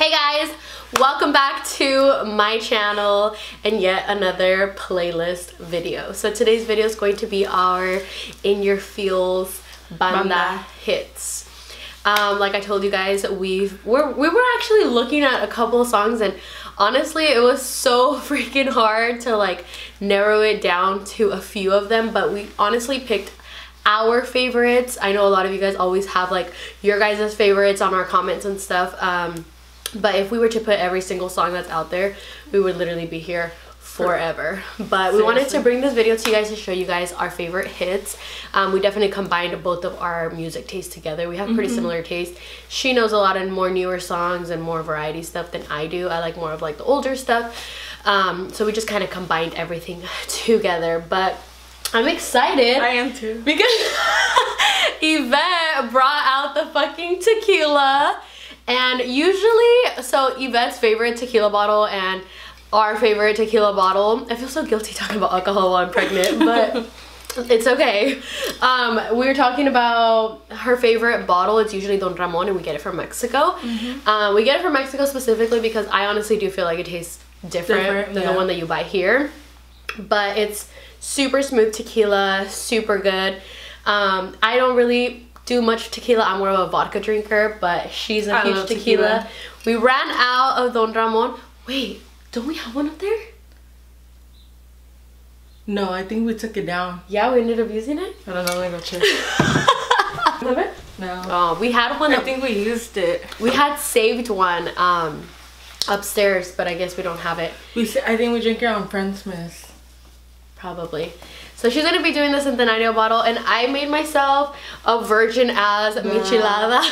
Hey guys, welcome back to my channel and yet another playlist video. So today's video is going to be our In Your Feels Banda hits. Like I told you guys, we were actually looking at a couple of songs, and honestly it was so freaking hard to like narrow it down to a few of them, but we honestly picked our favorites. I know a lot of you guys always have like your guys' favorites on our comments and stuff. But if we were to put every single song that's out there, we would literally be here forever. But we wanted to bring this video to you guys to show you guys our favorite hits. We definitely combined both of our music tastes together. We have pretty similar taste. She knows a lot of more newer songs and more variety stuff than I do. I like more of like the older stuff. So we just kind of combined everything together. But I'm excited. I am too. Because Yvette brought out the fucking tequila. And usually, so Yvette's favorite tequila bottle and our favorite tequila bottle. I feel so guilty talking about alcohol while I'm pregnant, but it's okay. We were talking about her favorite bottle. It's usually Don Ramon, and we get it from Mexico. We get it from Mexico specifically because I honestly do feel like it tastes different than the one that you buy here. But it's super smooth tequila, super good. I don't really do much tequila. I'm more of a vodka drinker, but she's a huge tequila. We ran out of Don Ramon. Wait, don't we have one up there? No, I think we took it down. Yeah, we ended up using it. I don't know. Let me go check. Remember? No. Oh, we had one. I think we used it. We had saved one upstairs, but I guess we don't have it. I think we drink it on Friendsmas. Probably. So she's going to be doing the Centenario bottle, and I made myself a virgin as michelada.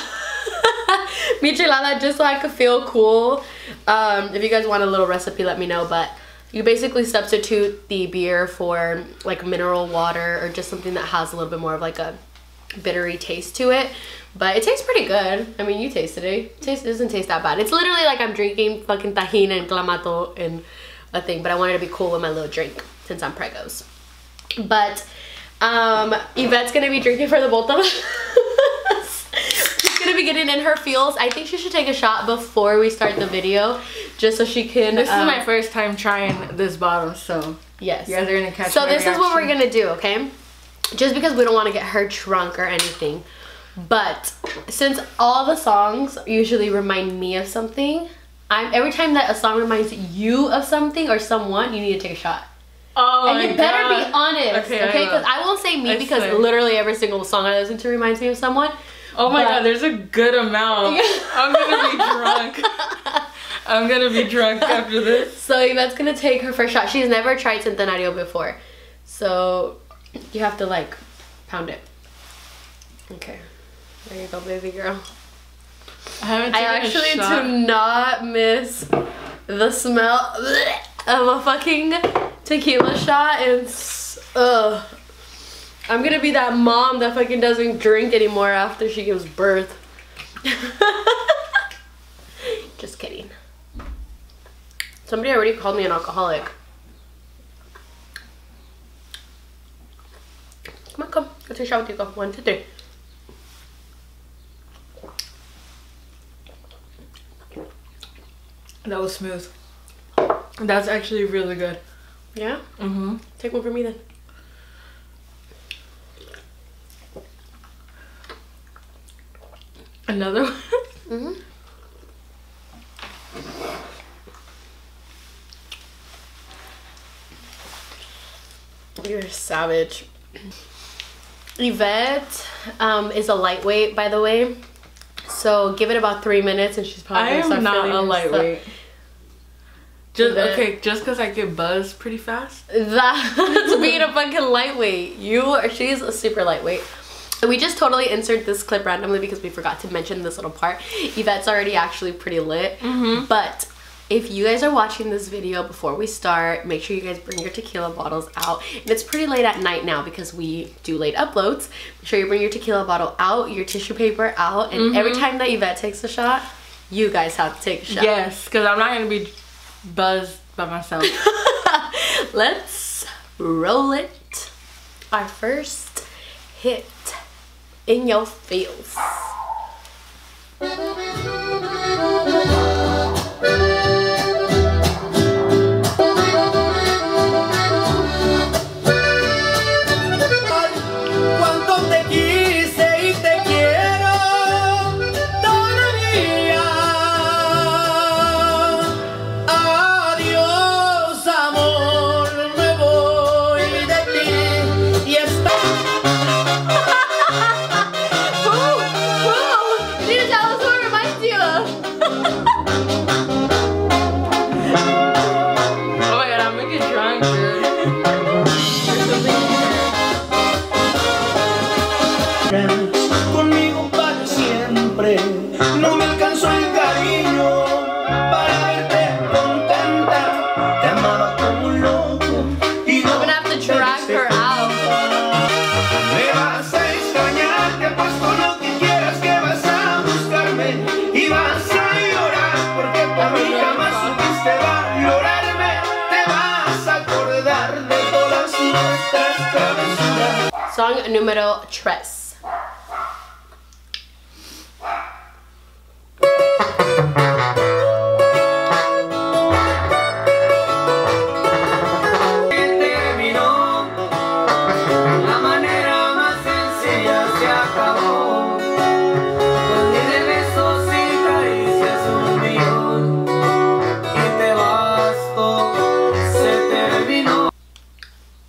Michelada, just so I could feel cool. If you guys want a little recipe, let me know, but you basically substitute the beer for like mineral water or just something that has a little bit more of like a bittery taste to it. But it tastes pretty good. I mean, you tasted it. It doesn't taste that bad. It's literally like I'm drinking fucking tajin and clamato and a thing, but I wanted to be cool with my little drink since I'm pregos. But Yvette's gonna be drinking for the both of us. She's gonna be getting in her feels. I think she should take a shot before we start the video, just so she can. This is my first time trying this bottle, so yes, you guys are gonna catch. So this is what we're gonna do, okay? Just because we don't want to get her drunk or anything, but since all the songs usually remind me of something, every time that a song reminds you of something or someone, you need to take a shot. Oh, and you better be honest, okay? Because I won't say me because literally every single song I listen to reminds me of someone. Oh my god, there's a good amount. I'm gonna be drunk. I'm gonna be drunk after this. So Yvette's gonna take her first shot. She's never tried Centenario before, so you have to like pound it. Okay, there you go, baby girl. I actually do not miss the smell of a fucking tequila shot. And I'm gonna be that mom that fucking doesn't drink anymore after she gives birth. Just kidding. Somebody already called me an alcoholic. Come on, come. Let's take a shot with you. Go. 1, 2, 3. That was smooth. That's actually really good. Yeah? Mm-hmm. Take one for me then. Another one? Mm-hmm. You're a savage. Yvette is a lightweight, by the way. So give it about 3 minutes and she's probably gonna start feeling. I am not a lightweight. Just because I get buzzed pretty fast? That's being a fucking lightweight. She's a super lightweight. We just totally insert this clip randomly because we forgot to mention this little part. Yvette's already actually pretty lit. But if you guys are watching this video before we start, make sure you guys bring your tequila bottles out. And it's pretty late at night now because we do late uploads. Make sure you bring your tequila bottle out, your tissue paper out, and every time that Yvette takes a shot, you guys have to take a shot. Yes, because I'm not going to be buzzed by myself. Let's roll it. Our first hit, In Your Feels. Conmigo para siempre, no me alcanzó el cariño para verte contenta. Te amaba como un loco y no me me vas a extrañar, te apuesto lo que quieras que vas a buscarme y vas a llorar porque por mí jamás supiste valorarme. Te vas a acordar de todas nuestras travesuras. Song número 3.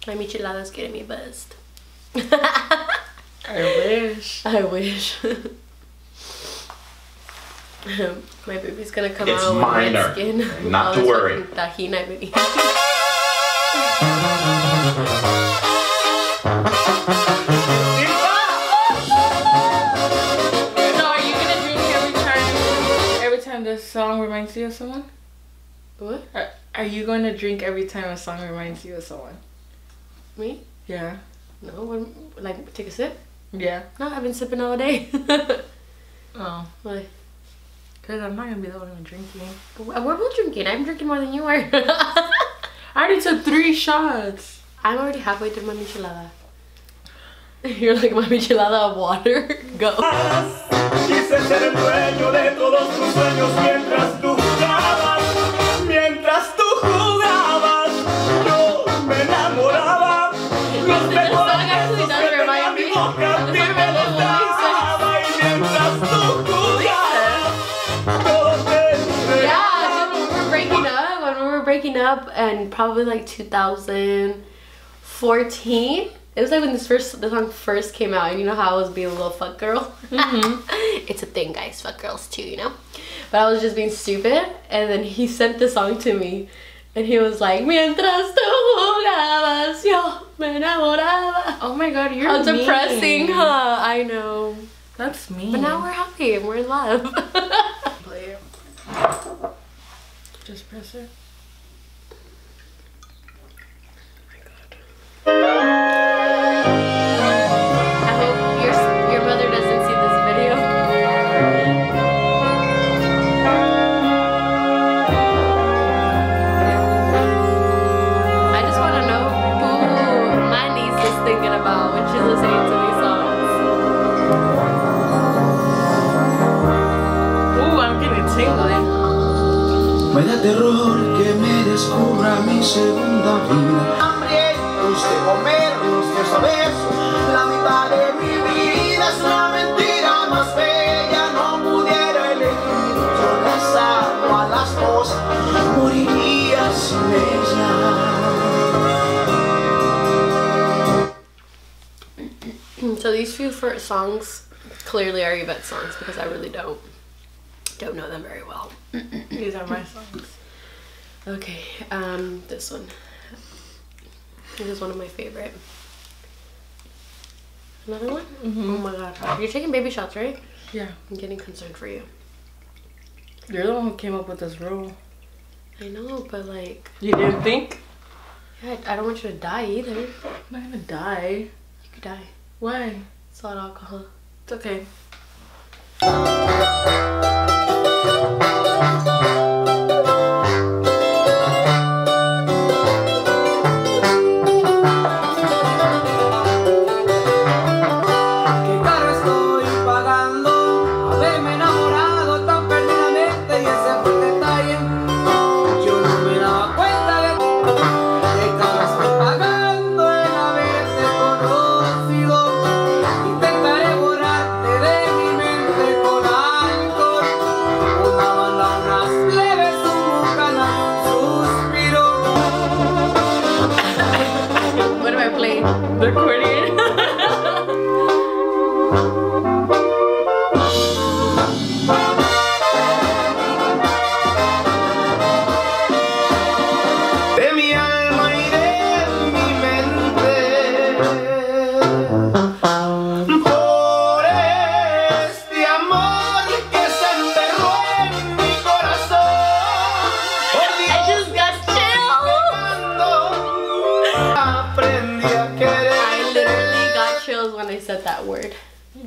My micheladas getting me buzzed. I wish. My baby's gonna come out with my skin. Not to worry. Tahina baby. So are you gonna drink every time this song reminds you of someone? What? Are you going to drink every time a song reminds you of someone? Me? Yeah. No, like take a sip? Yeah. No, I've been sipping all day. Oh. Why? Because I'm not going to be the one drinking. We're both drinking. I'm drinking more than you are. I already took 3 shots. I'm already halfway through my michelada. You're like, my michelada of water? Go. Up and probably like 2014, it was like when the song first came out, and you know how I was being a little fuck girl. It's a thing, guys, fuck girls too, you know. But I was just being stupid, and then he sent the song to me, and he was like, "Mientras tú jugabas, yo me enamoraba." Oh my god, you're depressing, huh? I know, that's mean. But now we're happy and we're in love. Just press it. Me da terror que me descubra mi segunda vida. Hambrientos de comer, nuestros besos, la mitad de mi vida es la mentira más bella. No pudiera elegir, yo las amo a las dos, moriría sin ella. So these few first songs clearly are Yvette songs because I really don't know them very well. These are my songs. Okay, this one. This is one of my favorite. Another one? Mm-hmm. Oh my god. You're taking baby shots, right? Yeah. I'm getting concerned for you. You're the one who came up with this rule. I know, but like... You didn't think? Yeah, I don't want you to die either. I'm not gonna die. You could die. Why? It's a lot of alcohol. It's okay.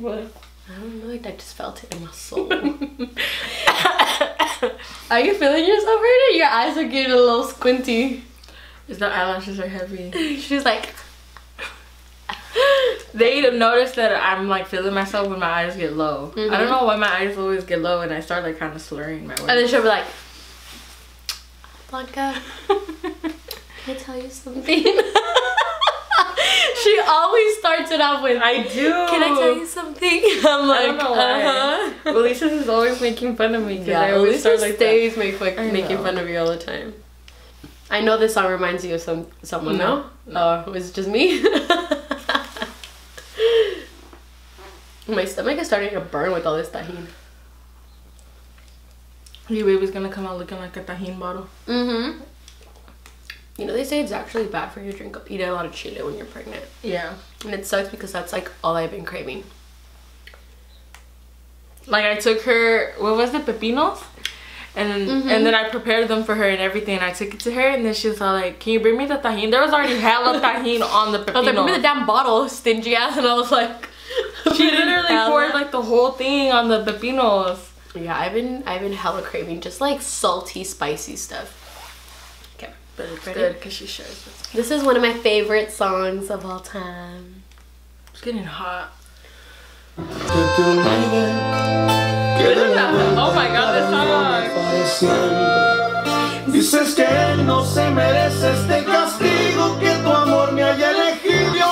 What? I don't know. I just felt it in my soul. Are you feeling yourself right now? Your eyes are getting a little squinty. It's not eyelashes are heavy. She's like... They either notice that I'm like feeling myself when my eyes get low. Mm-hmm. I don't know why my eyes always get low and I start like kind of slurring my words. And then she'll be like... Blanca, can I tell you something? She always starts it off with, I do. Can I tell you something? I'm like, I don't know why. Uh-huh. Alyssa's is always making fun of me. Because yeah, I always start like stays making fun of you all the time. I know this song reminds you of someone, no? No. Was it just me? My stomach is starting to burn with all this tajin. Your baby's gonna come out looking like a tajin bottle. Mm-hmm. You know, they say it's actually bad for you to drink up. Eat a lot of Cheeto when you're pregnant. Yeah. And it sucks because that's like all I've been craving. Like I took her, what was it, pepinos? And then I prepared them for her and everything. And I took it to her and then she was all like, can you bring me the tajin? There was already hella tajin on the pepino. I was like, bring me the damn bottle, stingy ass. And I was like... She literally poured like the whole thing on the pepinos. Yeah, I've been hella craving just like salty, spicy stuff. Okay, but it's good because she shares this. This is one of my favorite songs of all time. It's getting hot. Oh my god, this song. Dices que no se merece este castigo que tu amor me haya elegido.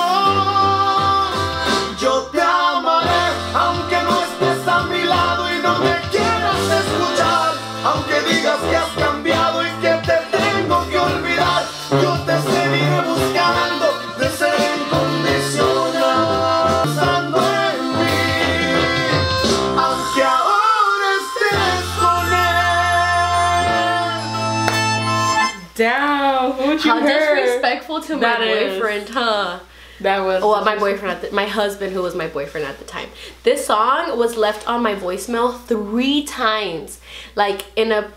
How disrespectful to my boyfriend, huh? That was... Well, my boyfriend, my husband who was my boyfriend at the time. This song was left on my voicemail 3 times. Like, in a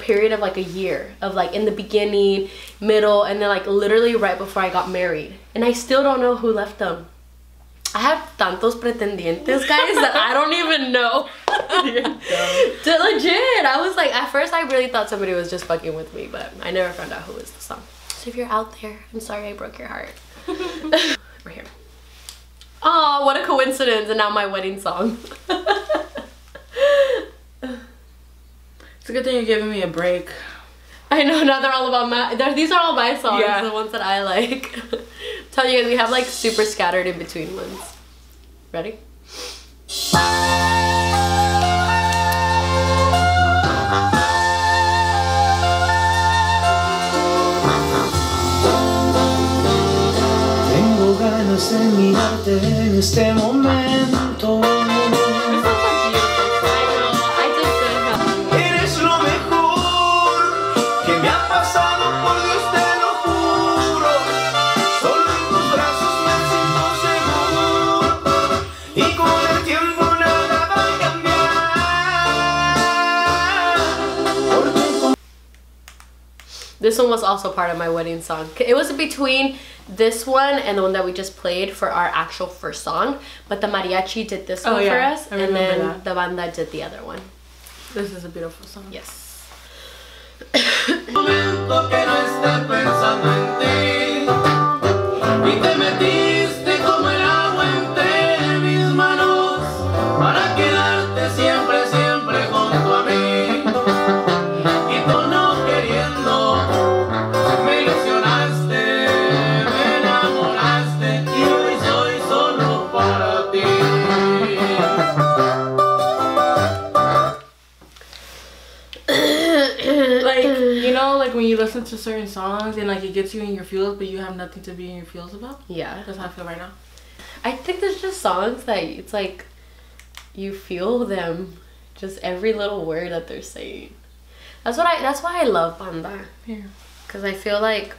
period of like a year. Of like, in the beginning, middle, and then like literally right before I got married. And I still don't know who left them. I have tantos pretendientes, guys, that I don't even know. Legit. I was like, at first I really thought somebody was just fucking with me, but I never found out who was the song. So if you're out there, I'm sorry I broke your heart. We're here. Oh, what a coincidence. And now my wedding song. It's a good thing you're giving me a break. I know, now they're all about these are all my songs, yeah. The ones that I like. I'm telling you guys, we have like super scattered in between ones. Ready? En mirarte en este momento. Eres lo mejor que me ha pasado, por Dios te lo juro. Solo en tus brazos me siento seguro. Y con el tiempo nada va a cambiar. This one was also part of my wedding song. It was between this one and the one that we just played for our actual first song, but the mariachi did this one for us, and then the banda did the other one. This is a beautiful song. Yes. When you listen to certain songs and like it gets you in your feels, but you have nothing to be in your feels about. Yeah, that's how I feel right now. I think there's just songs that it's like you feel them, just every little word that they're saying. That's why I love banda. Yeah, because I feel like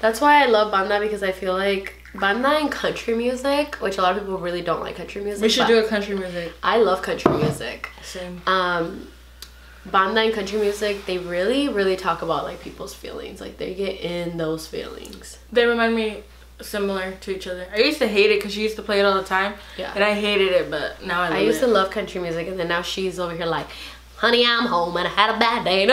that's why I love banda, because I feel like banda and country music, which a lot of people really don't like country music. We should do a country music. I love country music. Same. Banda and country music, they really talk about like people's feelings. Like they get in those feelings. They remind me similar to each other. I used to hate it because she used to play it all the time. Yeah. And I hated it, but now I love it. I used to love country music, and then now she's over here like, honey, I'm home and I had a bad day.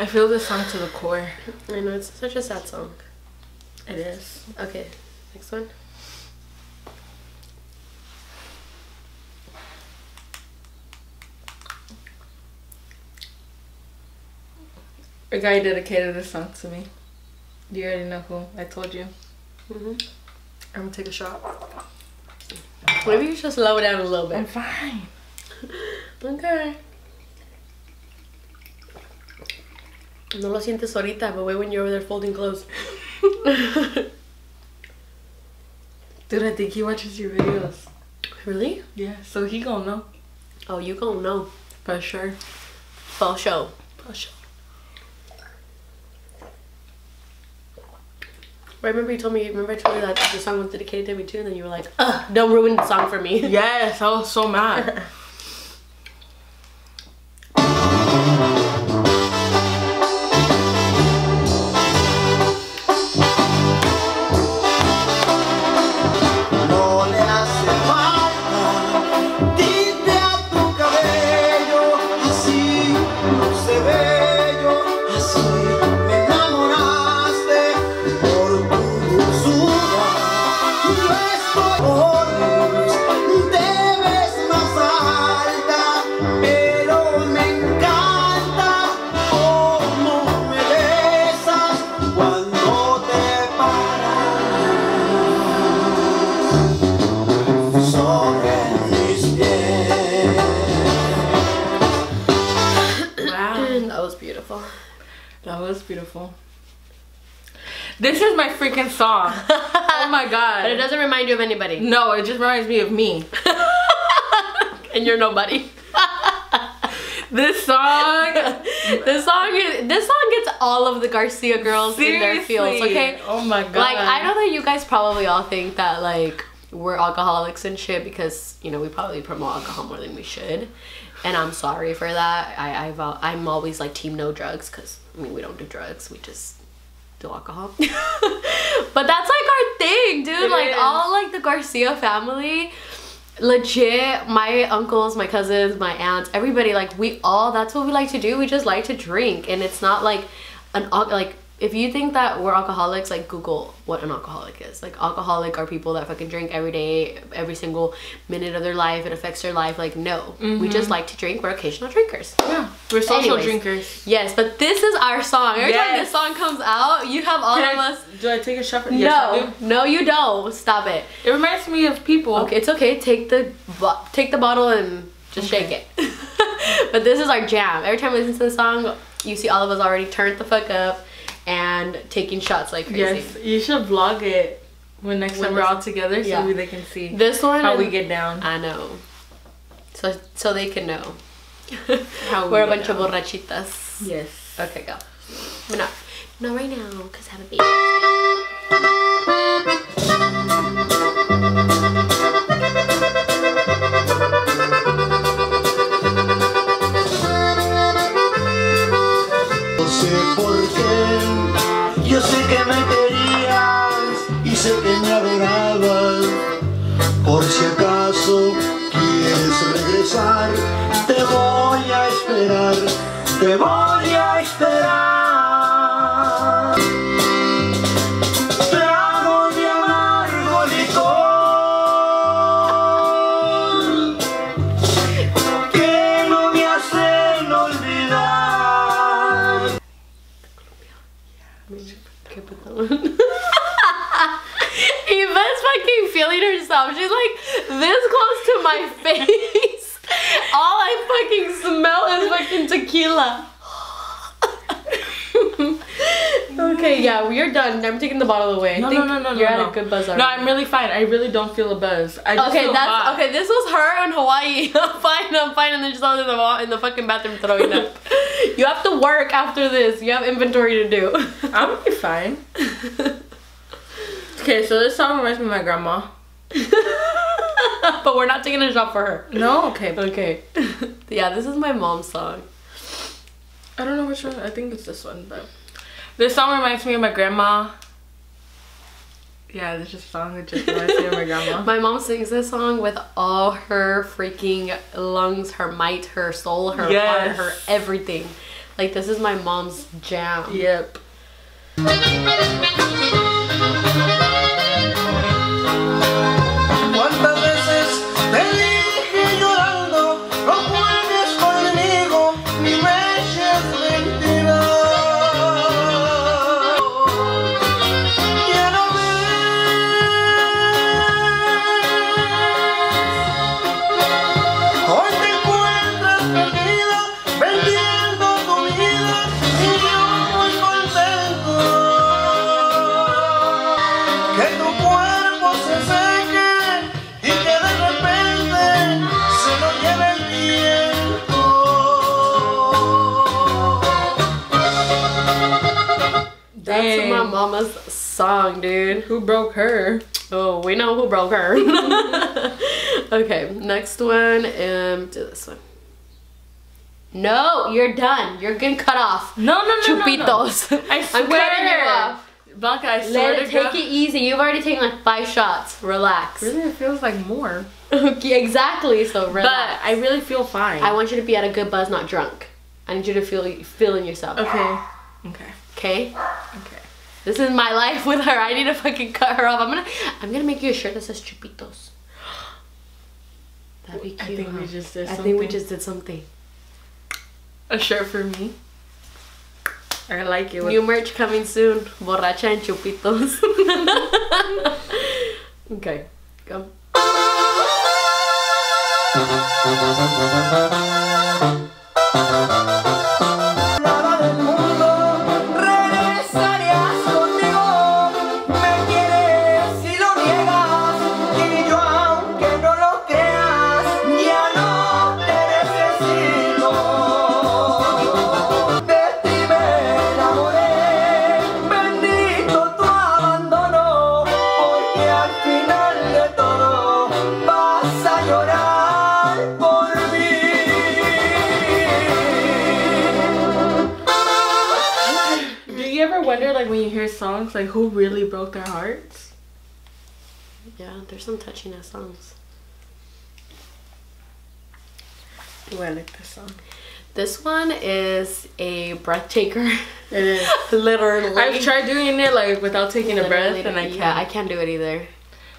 I feel this song to the core. I know, it's such a sad song. It is. Okay, next one. A guy dedicated this song to me. You already know who. I told you. I'm gonna take a shot. Maybe you should slow it down a little bit. I'm fine. Okay. No lo sientes ahorita, but wait when you're over there folding clothes. Dude, I think he watches your videos. Really? Yeah, so he gonna know. Oh, you gonna know. For sure. For sure. For sure. Remember you told me, remember I told you that the song was dedicated to me too, and then you were like, ugh, don't ruin the song for me. Yes, I was so mad. That was beautiful. This is my freaking song. Oh my god. But it doesn't remind you of anybody. No, it just reminds me of me. And you're nobody. This song gets all of the Garcia girls in their feels, okay? Oh my god. Like, I know that you guys probably all think that like we're alcoholics and shit because, you know, we probably promote alcohol more than we should. And I'm sorry for that. I'm always like team no drugs because, I mean, we don't do drugs. We just do alcohol. But that's like our thing, dude. It like is. All like the Garcia family, legit, my uncles, my cousins, my aunts, everybody, like we all, that's what we like to do. We just like to drink. And it's not like an, like if you think that we're alcoholics, like Google what an alcoholic is. Like alcoholic are people that fucking drink every day, every single minute of their life. It affects their life. Like no, we just like to drink. We're occasional drinkers. Yeah, we're social drinkers. Yes, but this is our song. Every time this song comes out, you have all of us. Do I take a shot? No, you don't. Stop it. It reminds me of people. Okay, it's okay. Take the bottle and just shake it. But this is our jam. Every time we listen to the song, you see all of us already turned the fuck up and taking shots like crazy. Yes, you should vlog it when next time we're all together so they can see this one how we get down. I know. So they can know. How we're a bunch of borrachitas. Yes. Okay, go. But not right now, because I have a baby. Yo sé que me querías y sé que me adorabas. Por si acaso quieres regresar, te voy a esperar, te voy a esperar. Trago de amargo licor que no me hacen olvidar. Eva's fucking feeling herself. She's like this close to my face. All I fucking smell is fucking tequila. Okay, yeah, we are done. I'm taking the bottle away. No, I think you're at a good buzz already. No, I'm really fine. I really don't feel a buzz. I just okay, this was her in Hawaii. I'm fine. And then just all in the fucking bathroom throwing up. You have to work after this. You have inventory to do. I'm gonna be fine. Okay, so this song reminds me of my grandma. But we're not taking a shot for her. No, okay. Okay. Yeah, this is my mom's song. I don't know which one. I think it's this one, but... This song reminds me of my grandma. Yeah, this is a song that just reminds me of my grandma. My mom sings this song with all her freaking lungs, her might, her soul, her heart, her everything. Like, this is my mom's jam. Yep. That's my mama's song, dude. Who broke her? Oh, we know who broke her. Okay, next one. Do this one. No, you're done. You're getting cut off. No. Chupitos. No. I swear. I'm cutting you off. Blanca, I swear to God. Take it easy. You've already taken like 5 shots. Relax. Really, it feels like more. Okay, exactly. So relax. But I really feel fine. I want you to be at a good buzz, not drunk. I need you to feeling yourself. Okay. Okay. Okay? Okay. This is my life with her. I need to fucking cut her off. I'm gonna make you a shirt that says Chupitos. That'd be cute. I think we just did something. A shirt for me. I like it. New merch coming soon. Borracha and Chupitos. Okay. Go. Like when you hear songs, like who really broke their hearts? Yeah, there's some touching ass songs. Ooh, I like this song. This one is a breath taker. It is. Literally. I've tried doing it like without taking a breath and I can't. Yeah, I can't do it either.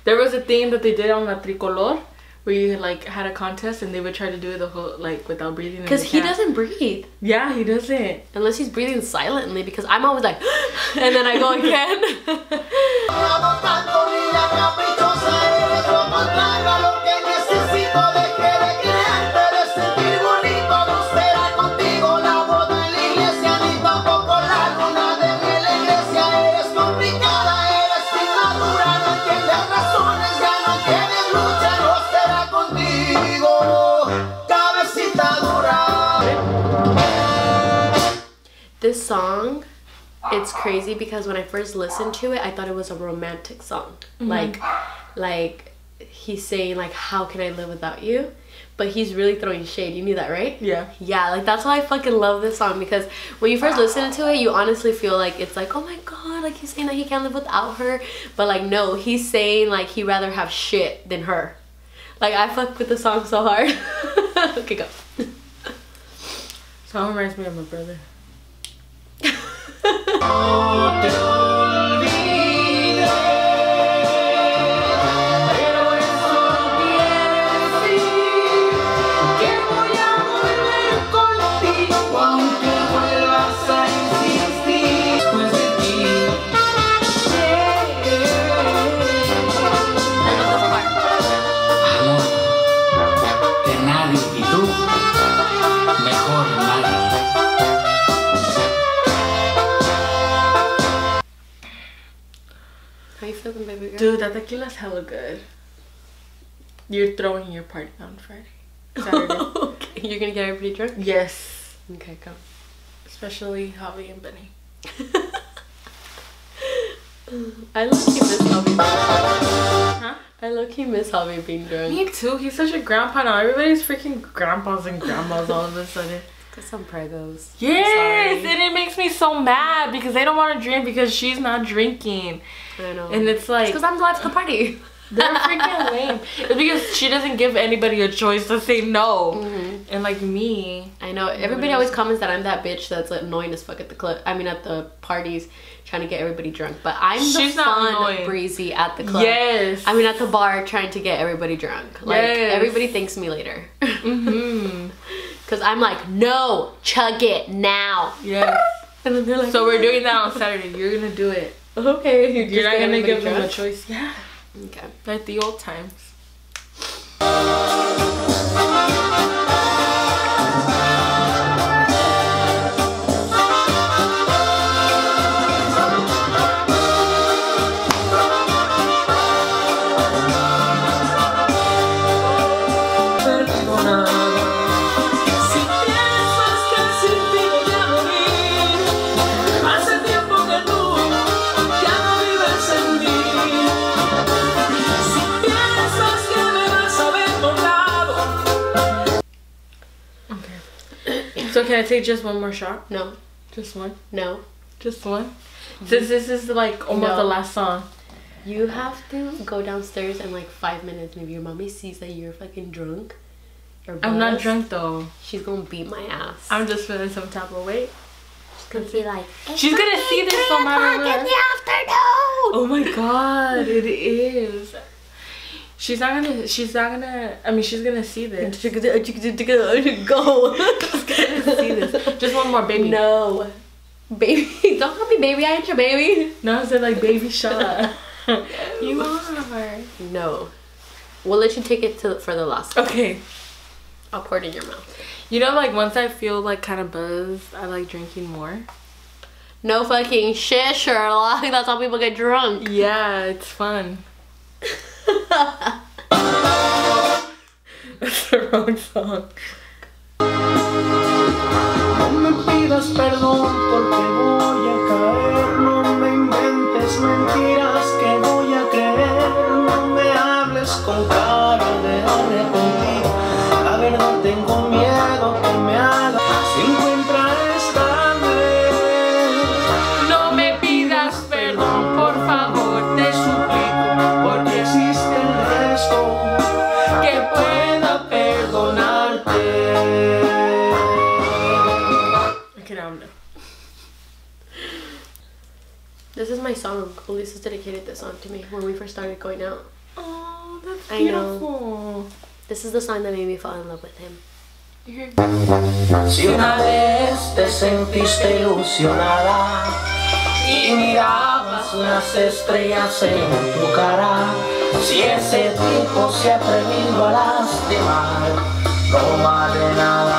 There was a thing that they did on La Tricolor where you like had a contest and they would try to do it the whole like without breathing. Because he doesn't breathe. Yeah, he doesn't. Unless he's breathing silently, because I'm always like and then I go again. This song, it's crazy because when I first listened to it, I thought it was a romantic song. Mm-hmm. Like he's saying like, how can I live without you? But he's really throwing shade. You knew that, right? Yeah. Yeah, like that's why I fucking love this song, because when you first listen to it, you honestly feel like it's like, oh my God, like he's saying that he can't live without her. But like, no, he's saying like he'd rather have shit than her. Like I fuck with the song so hard. Okay, go. Song reminds me of my brother. doesn't, baby girl. Dude, that tequila's hella good. You're throwing your party on Friday. Saturday. Okay. You're gonna get everybody drunk? Yes. Okay, come. Especially Javi and Benny. I low-key miss Javi being drunk. Huh? I low-key miss Javi being drunk. Me too. He's such a grandpa now. Everybody's freaking grandpas and grandmas all of a sudden. Because I'm pregos. Yes! And it makes me so mad because they don't want to drink because she's not drinking. I know. And it's like... because I'm glad to the party. They're freaking lame. It's because she doesn't give anybody a choice to say no. Mm-hmm. And like me, I know everybody always comments that I'm that bitch that's like annoying as fuck at the club. I mean, at the parties, trying to get everybody drunk. But I'm the fun breezy at the club. Yes. I mean, at the bar, trying to get everybody drunk. Like everybody thanks me later. Mm-hmm. Because I'm like, no, chug it now. Yes. And then they're like, so we're doing that on Saturday. You're gonna do it. Okay. You're not gonna give them a choice. Yeah. Okay. Like the old times. So can I take just one more shot? No. Just one? No. Just one? Mm-hmm. Since this is like almost the last song. You have to go downstairs in like 5 minutes and if your mommy sees that you're fucking drunk. Or buzzed, I'm not drunk though. She's gonna beat my ass. I'm just feeling some type of weight. She's gonna be like, she's gonna see this on my in the afternoon. Oh my god, it is. She's not gonna, I mean, she's gonna see this. She's gonna see this. Just one more, baby. No. Baby, don't call me baby, I ain't your baby. No, I said like baby shot. You are. No. We'll let you take it for the last one. Okay. I'll pour it in your mouth. You know, like once I feel like kind of buzzed, I like drinking more. No fucking shit, Sherlock. That's how people get drunk. Yeah, it's fun. That's the wrong song. No me pidas perdón porque voy a caer. No me inventes mentiras que voy a creer. No me hables con cara de arrepentido. La verdad tengo miedo que me hagas si encuentras tarde. No me pidas perdón, por favor, te suplico, porque existe el resto que pueda perdonarte. This is my song. Ulises dedicated this song to me when we first started going out. Oh, that's beautiful. I know. This is the song that made me fall in love with him. Si una vez te sentiste ilusionada y mirabas las estrellas en tu cara, si ese tipo se ha atrevido a lastimar, no vale nada.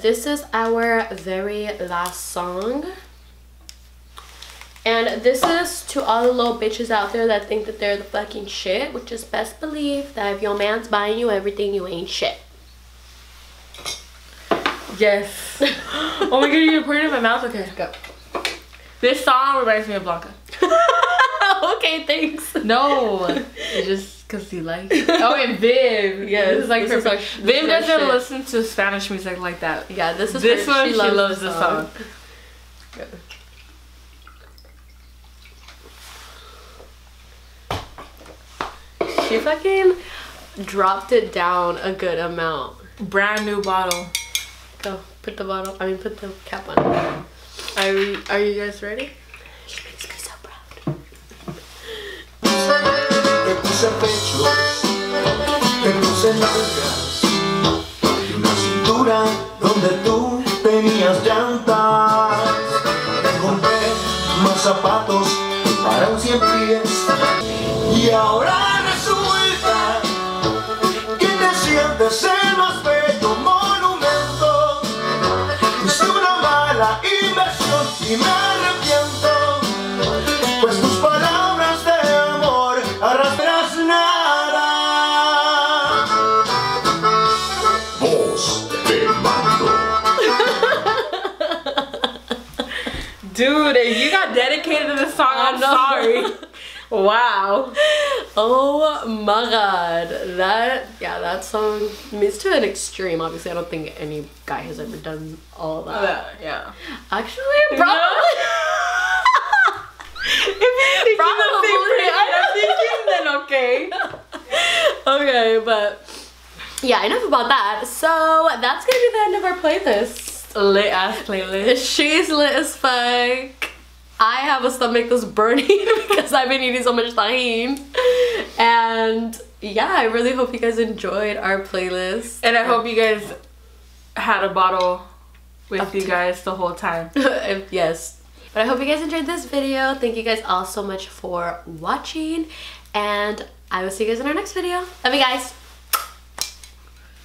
This is our very last song. And this is to all the little bitches out there that think that they're the fucking shit, which is best believe that if your man's buying you everything, you ain't shit. Yes. Oh my god, you're putting it in my mouth? Okay, go. This song reminds me of Blanca. Okay, thanks. No. It just... because he likes it. Oh, and Viv. Yeah, this is like her. Viv doesn't listen to Spanish music like that. Yeah, this is this one. She loves the song. Yeah. She fucking dropped it down a good amount. Brand new bottle. Go put the bottle. I mean, put the cap on. Are you guys ready? She makes me so proud. Te puse pecho, te puse nalgas y una cintura donde tú tenías llantas. Te compré más zapatos para un siempre y me arrepiento, pues tus palabras de amor arrastras nada. Vos te mando. Dude, if you got dedicated to this song, I'm sorry. Wow. Oh my god. That song, I mean, it's to an extreme. Obviously, I don't think any guy has ever done all that. Yeah. Actually, probably. No. If you think probably. I'm thinking then okay. Okay, but yeah, enough about that. So that's gonna be the end of our playlist. Lit ass playlist. She's lit as fuck. I have a stomach that's burning because I've been eating so much tahini. And yeah, I really hope you guys enjoyed our playlist. And I hope you guys had a bottle with you guys the whole time. Yes. But I hope you guys enjoyed this video. Thank you guys all so much for watching. And I will see you guys in our next video. Love you guys.